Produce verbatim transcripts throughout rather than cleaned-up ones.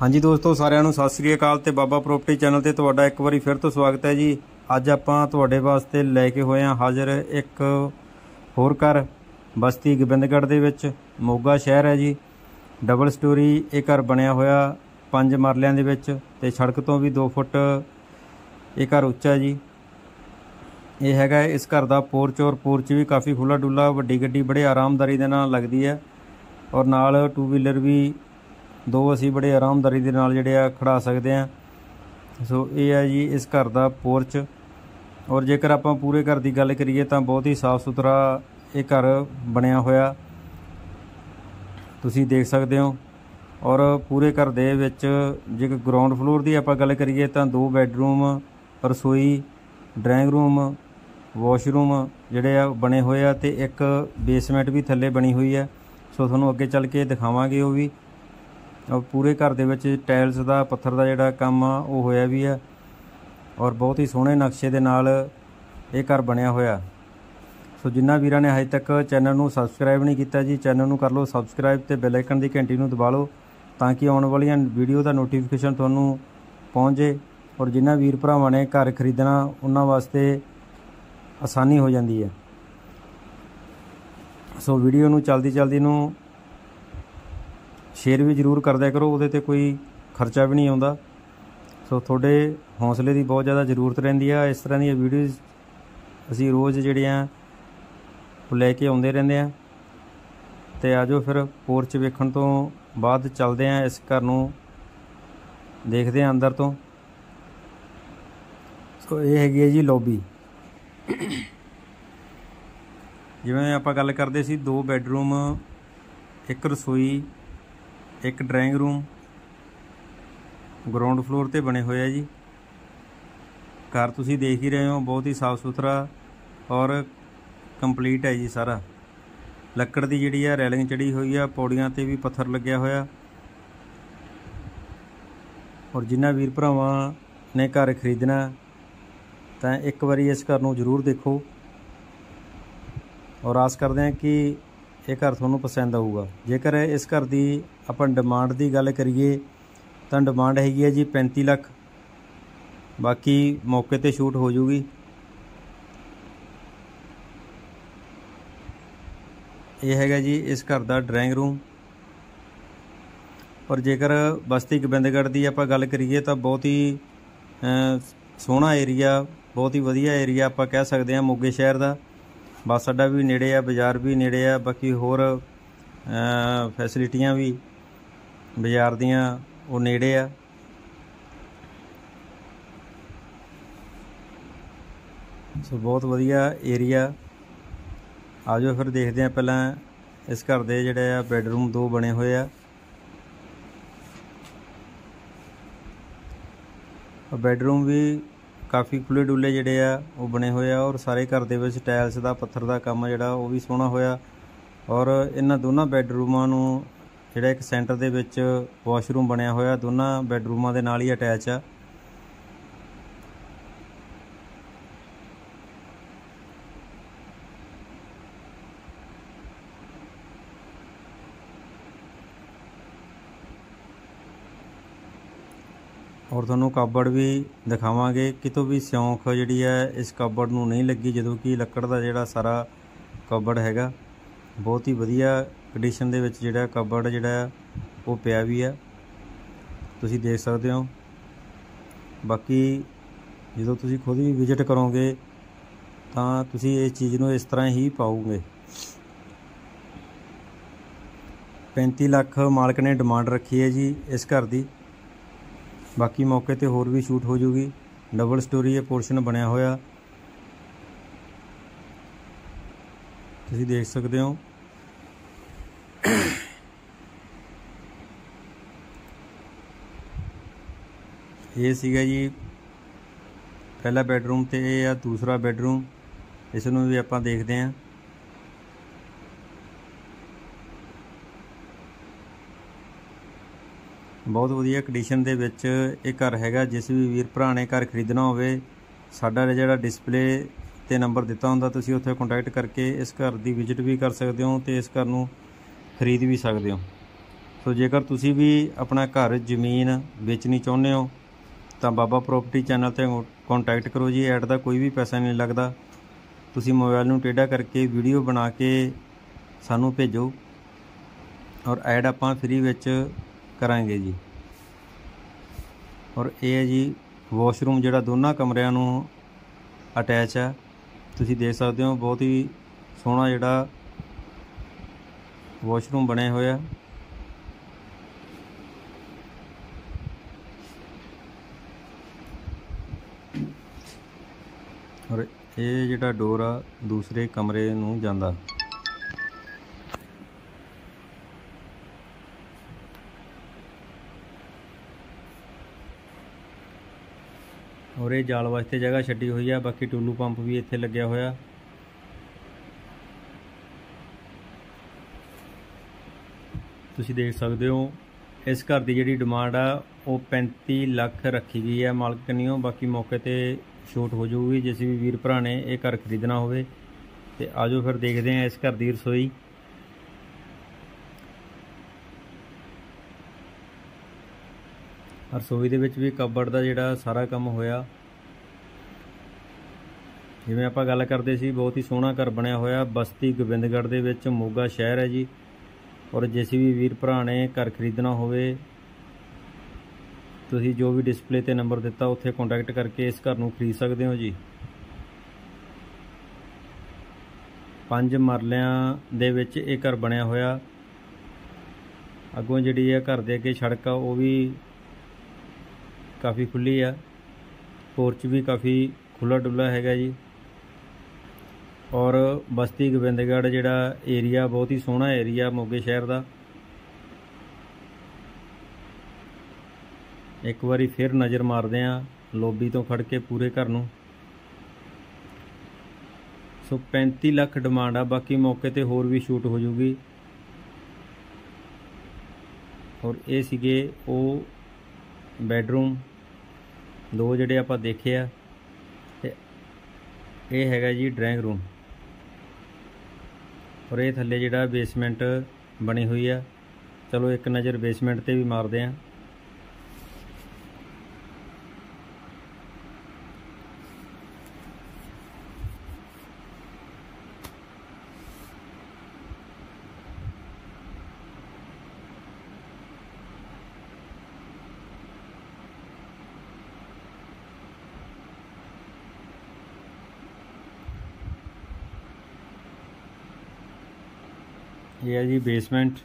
हाँ जी दोस्तों सारिਆਂ ਨੂੰ ਸਤਿ ਸ੍ਰੀ ਅਕਾਲ ਤੇ ਬਾਬਾ ਪ੍ਰੋਪਰਟੀ ਚੈਨਲ ਤੇ ਤੁਹਾਡਾ ਇੱਕ ਵਾਰੀ ਫਿਰ ਤੋਂ ਸਵਾਗਤ ਹੈ जी। ਅੱਜ ਆਪਾਂ ਤੁਹਾਡੇ ਵਾਸਤੇ ਲੈ ਕੇ ਹੋਏ ਹਾਂ ਹਾਜ਼ਰ ਇੱਕ ਹੋਰ ਘਰ ਬਸਤੀ ਗੋਬਿੰਦਗੜ੍ਹ ਦੇ ਵਿੱਚ ਮੋਗਾ ਸ਼ਹਿਰ ਹੈ ਜੀ। ਡਬਲ ਸਟੋਰੀ ਇਹ ਘਰ ਬਣਿਆ ਹੋਇਆ ਪੰਜ ਮਰਲਿਆਂ ਦੇ ਵਿੱਚ ਤੇ ਸੜਕ ਤੋਂ ਵੀ दो ਫੁੱਟ ਇਹ ਘਰ ਉੱਚਾ ਜੀ। ਇਹ ਹੈਗਾ ਇਸ ਘਰ ਦਾ ਪੋਰਚ ਔਰ ਪੋਰਚ ਵੀ ਕਾਫੀ ਖੁੱਲਾ ਡੁੱਲਾ ਵੱਡੀ ਗੱਡੀ ਬੜੇ ਆਰਾਮਦਾਰੀ ਦੇ ਨਾਲ ਲੱਗਦੀ ਹੈ ਔਰ ਨਾਲ टू व्हीलर भी दो असी बड़े आरामदारी दे नाल जिहड़े आ खड़ा सकते हैं। सो यह है जी इस घर का पोर्च। और जेकर आपां पूरे घर की गल करिए तां बहुत ही साफ सुथरा ये घर बनिया होया तुसीं देख सकते हो। और पूरे घर दे विच जे ग्राउंड फ्लोर की आपां गल करिए तां दो बैडरूम रसोई ड्राइंग रूम वॉशरूम जिहड़े आ बने होए आ ते एक बेसमेंट भी थल्ले बनी हुई है। सो तुहानूं अगे चल के दिखावांगे वो भी। और पूरे घर दे विच टाइल्स का पत्थर का जिहड़ा काम आ वो होया वी है और बहुत ही सोहणे नक्शे दे नाल ये घर बनिया होया। सो जिन्हां वीरां ने अजे तक चैनल नूं सबसक्राइब नहीं कीता जी चैनल नूं कर लो सबसक्राइब ते बेल आइकन दी घंटी नूं दबा लो ताकि आउण वालियां वीडियो दा नोटिफिकेशन तुहानूं पहुंचे। और जिन्हां वीर भरावां ने घर खरीदना उन्हां वास्ते आसानी हो जांदी है। सो वीडियो नूं चलदी चलदी नूं शेयर भी जरूर कर दिया करो, वो कोई खर्चा भी नहीं आता। सो थोड़े हौसले की बहुत ज़्यादा जरूरत रहती है। इस तरह वीडियोज़ असी रोज़ जो लैके आते रहते हैं। तो आ जाओ फिर पोर्च वेखण तो बाद चलते हैं इस घर नूं देखते हैं अंदर तो। सो ये हैगी है जी लॉबी। जिवें आपां गल करदे सी दो बैडरूम एक रसोई एक ड्राइंग रूम ग्राउंड फ्लोर ते बने हुए है जी। घर तुसी देख ही रहे हो बहुत ही साफ सुथरा और कंप्लीट है जी सारा। लकड़ की जिहड़ी है रेलिंग चढ़ी हुई है पौड़ियां ते भी पत्थर लग्या होया। और जिन्हां वीर भरावां ने घर खरीदना तां एक वारी इस घर नूं जरूर देखो और आस करदे हां कि ये घर तुहानूं पसंद आऊगा। जेकर इस घर की अपन डिमांड की गल करिए तां डिमांड हैगी है जी पैंती लख, बाकी मौके पर छूट हो जूगी। यह हैगा जी इस घर का ड्राइंग रूम। और जेकर बस्ती गोबिंदगढ़ की आपां गल करिए तां बहुत ही सोहना एरिया बहुत ही वधिया एरिया आपां कह सकते हैं मोगे शहर का। बस अड्डा भी नेड़े आ बाज़ार भी नेड़े आ बाकी होर फैसिलिटियां भी बाज़ार दियां वो नेड़े आ। सो बहुत वधिया एरिया। आ जाओ फिर देखते हैं पहला इस घर दे जिहड़े आ बैडरूम दो बने हुए आ। बैडरूम भी काफ़ी खुले डुले जिहड़े आ वो बने हुए आ और सारे घर दे विच टाइल्स का पत्थर का काम जिहड़ा वो भी सोहना होया। और इन्हां दोनों बैडरूमां नूं जिहड़ा एक सेंटर दे विच वाशरूम बनिया होया दोनों बैडरूमां दे नाल ही अटैच आ। और तुहानूं काबड़ भी दिखावांगे कितों भी सिउंख जिहड़ी है इस काबड़ नूं नहीं लगी जदों कि लकड़ का जिहड़ा सारा काबड़ हैगा बहुत ही वधिया कंडीशन दे विच जिहड़ा काबड़ जिहड़ा वो पिया भी है तुसीं देख सकदे हो। बाकी जदों तुसीं खुद भी विजिट करोगे तां तुसीं इस चीज़ नूं इस तरह ही पाओगे। पैंती लख मालक ने डिमांड रखी है जी इस घर की, बाकी मौके ते होर भी शूट हो जूगी। डबल स्टोरी ये पोर्शन बनिया होया तुसी देख सकते हो। ये सीगा जी पहला बैडरूम ते ये आ दूसरा बैडरूम, इसनूं भी आपां देखते हैं। बहुत वधिया कंडीशन दे विच ये घर हैगा। जिस भी वीर भरा ने घर खरीदना होवे साडा जिहड़ा डिस्प्ले ते नंबर दिता हुंदा तुसीं उत्थे कॉन्टैक्ट करके इस घर दी विजिट भी कर सकदे हो ते इस घर नूं खरीद भी सकदे हो। ਸੋ ਜੇਕਰ ਤੁਸੀਂ ਵੀ अपना घर ਜ਼ਮੀਨ ਵੇਚਣੀ ਚਾਹੁੰਦੇ ਹੋ ਤਾਂ ਬਾਬਾ ਪ੍ਰੋਪਰਟੀ ਚੈਨਲ ਤੇ ਕੰਟੈਕਟ करो जी। ਐਡ ਦਾ कोई भी पैसा नहीं लगता। ਤੁਸੀਂ ਮੋਬਾਈਲ ਨੂੰ ਟੇਢਾ करके वीडियो बना के ਸਾਨੂੰ ਭੇਜੋ और ਐਡ ਆਪਾਂ फ्री ਵਿੱਚ ਕਰਾਂਗੇ जी। और ਇਹ है जी ਵਾਸ਼ਰੂਮ ਜਿਹੜਾ ਦੋਨਾਂ ਕਮਰਿਆਂ ਨੂੰ ਅਟੈਚ ਹੈ। ਤੁਸੀਂ ਦੇਖ ਸਕਦੇ ਹੋ बहुत ही ਸੋਹਣਾ ਜਿਹੜਾ ਵਾਸ਼ਰੂਮ ਬਣੇ ਹੋਏ ਆ। और ਇਹ ਜਿਹੜਾ ਡੋਰ ਆ दूसरे कमरे ਨੂੰ ਜਾਂਦਾ। और ये जाल वास्ते जगह छड्डी हुई है। बाकी टूलू पंप भी इत्थे लग्या होया। तुसी देख सकते हो इस घर की जिहड़ी डिमांड आ वो पैंती लख रखी गई है मालक कन्नियों। बाकी मौके ते छूट हो जाऊगी जिस भी वीर भरा ने ये घर खरीदना होवे। ते आजो फिर देखते हैं इस घर की रसोई। रसोई दे विच भी कबड़ दा जिहड़ा सारा काम होया। जिवें आपां गल करदे सी बहुत ही सोहना घर बनिया होया। बस्ती गोबिंदगढ़ दे विच मोगा शहर है जी। और जिस भी वीर भरा ने घर खरीदना होवे तुसीं जो भी डिस्पले ते नंबर दिता उत्थे कॉन्टैक्ट करके इस घर नूं खरीद सकदे हो जी। ਪੰਜ ਮਰਲਿਆਂ दे विच इह घर बनिया होया। अगों जिहड़ी इह घर दे अगे सड़क आ वो भी काफ़ी खुली है। पोर्च भी काफ़ी खुला डुला हैगा जी। और बस्ती गोबिंदगढ़ जिहड़ा एरिया बहुत ही सोहना एरिया मोगे शहर का। एक बारी फिर नज़र मारदे हां लोबी तो खड़ के पूरे घर नूं। सो पैंती लख डिमांड आ। बाकी मौके ते होर भी शूट हो जूगी। और ये सीगे वो बैडरूम दो जिहड़े आपां देखे आ। ये हैगा जी ड्राइंग रूम। और ये थल्ले जिहड़ा बेसमेंट बनी हुई है। चलो एक नज़र बेसमेंट ते भी मारदे आ। ये है जी बेसमेंट।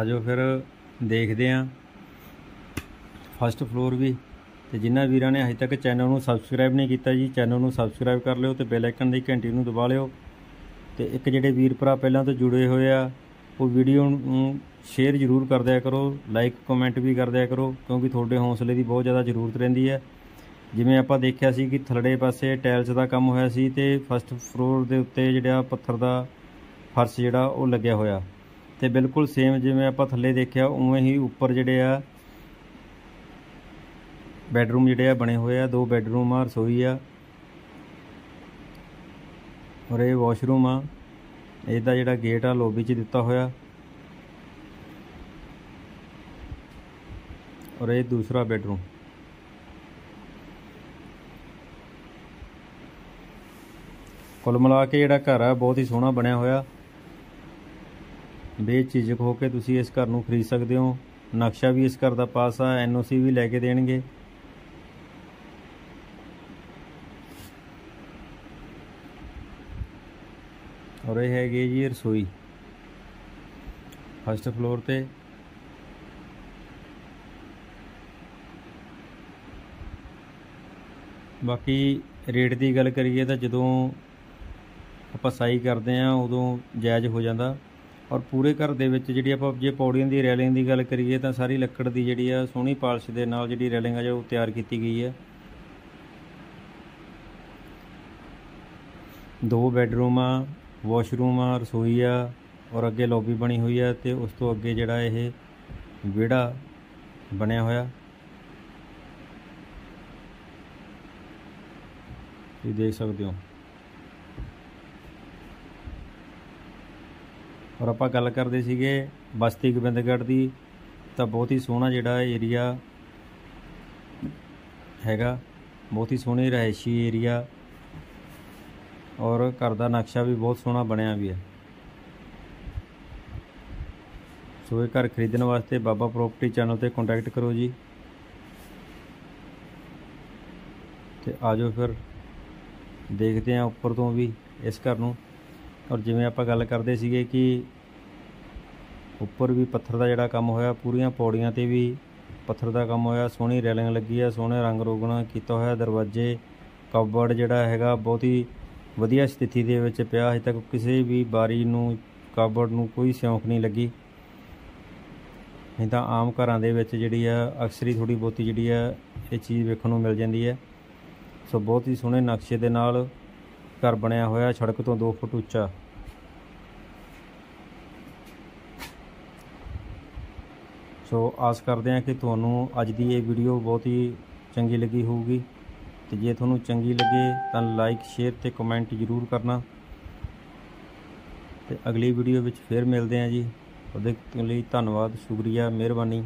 आजो फिर देखते हैं फस्ट फ्लोर भी। तो जिन्होंने वीरों ने अजे तक चैनल में सबसक्राइब नहीं किया जी चैनल में सबसक्राइब कर लियो। तो बेल आइकन की घंटी में दबा लियो। तो एक जोड़े वीर भरा पहलों तो जुड़े हुए आ वो वीडियो शेयर जरूर कर दिया करो। लाइक कमेंट भी कर दिया करो क्योंकि थोड़े हौसले की बहुत ज़्यादा जरूरत रहिंदी है। जिमें आपां देखिया सी कि थलड़े पासे टाइल्स का काम होया सी ते फस्ट फ्लोर के उत्ते जिहड़ा पत्थर का फर्श जिहड़ा वो लग्या होया। ते बिल्कुल सेम जिमें आपां थल्ले देखिया उवें ही उपर जिहड़े आ बैडरूम जिहड़े आ बने होए आ। दो बैडरूम आ रसोई आ और ये वाशरूम आ। इसदा जिहड़ा गेट आ लोबी च दिता होया। और ये दूसरा बैडरूम। कुल मिला के जिहड़ा घर है बहुत ही सोहना बनिया होया। बेझिझक होके तुसीं इस घर नूं खरीद सकदे हो। नक्शा भी इस घर दा पास आ। एन ओ सी भी लैके देणगे। और यह हैगी जी रसोई फस्ट फ्लोर ते। बाकी रेट की गल करिए तो जदों ਆਪਾਂ ਸਾਈ ਕਰਦੇ ਆ ਉਦੋਂ ਜਾਇਜ਼ ਹੋ ਜਾਂਦਾ। ਔਰ ਪੂਰੇ ਘਰ ਦੇ ਵਿੱਚ ਜਿਹੜੀ ਆਪਾਂ ਜੇ ਪੌੜੀਆਂ ਦੀ ਰੈਲਿੰਗ ਦੀ ਗੱਲ ਕਰੀਏ ਤਾਂ ਸਾਰੀ ਲੱਕੜ ਦੀ ਜਿਹੜੀ ਆ ਸੋਹਣੀ ਪਾਲਿਸ਼ ਦੇ ਨਾਲ ਜਿਹੜੀ ਰੈਲਿੰਗ ਆ ਜੋ ਤਿਆਰ ਕੀਤੀ ਗਈ ਹੈ। ਦੋ ਬੈੱਡਰੂਮ ਆ ਵਾਸ਼ਰੂਮ ਆ ਰਸੋਈ ਆ ਔਰ ਅੱਗੇ ਲੌਬੀ ਬਣੀ ਹੋਈ ਆ। ਤੇ ਉਸ ਤੋਂ ਅੱਗੇ ਜਿਹੜਾ ਇਹ ਵਿਹੜਾ ਬਣਿਆ ਹੋਇਆ ਤੁਸੀਂ ਦੇਖ ਸਕਦੇ ਹੋ। और आप गल करते सीगे बस्ती गोबिंदगढ़ की। तो बहुत ही सोहना जिहड़ा एरिया हैगा, बहुत ही सोहने रहायशी एरिया और घर का नक्शा भी बहुत सोहना बनया भी है। सो ये घर खरीदने वास्ते बाबा प्रॉपर्टी चैनल पर कॉन्टैक्ट करो जी। तो आ जाओ फिर देखते हैं उपर तो भी इस घर को। और जिमें आप गल करते सीगे कि उपर भी पत्थर का जिहड़ा काम होया, पूरियां पौड़ियां ते भी पत्थर का काम होया, सोहनी रेलिंग लगी है, सोहने रंग रोगना किया होया, दरवाजे कबड़ जिहड़ा हैगा बहुत ही वधिया स्थिति दे विच पिया, अजे तक किसी भी बारी नूं कबड़ नूं कोई सिउंक नहीं लगी। नहीं तो आम घरां दे विच जिहड़ी आ अक्सर ही थोड़ी बहुती जिहड़ी आ ये चीज़ वेखण नूं मिल जाती है। सो बहुत ही सोहने नक्शे दे नाल घर बनया होया, सड़क तो दो फुट उच्चा। सो आस करते हैं कि तुहानू अज दी ये वीडियो बहुत ही चंगी लगी होगी। तो जे तुहानू चंगी लगे तो लाइक शेयर ते कमेंट जरूर करना। तो अगली वीडियो विच फिर मिलते हैं जी। उहदे लई धन्नवाद, शुक्रिया, मेहरबानी।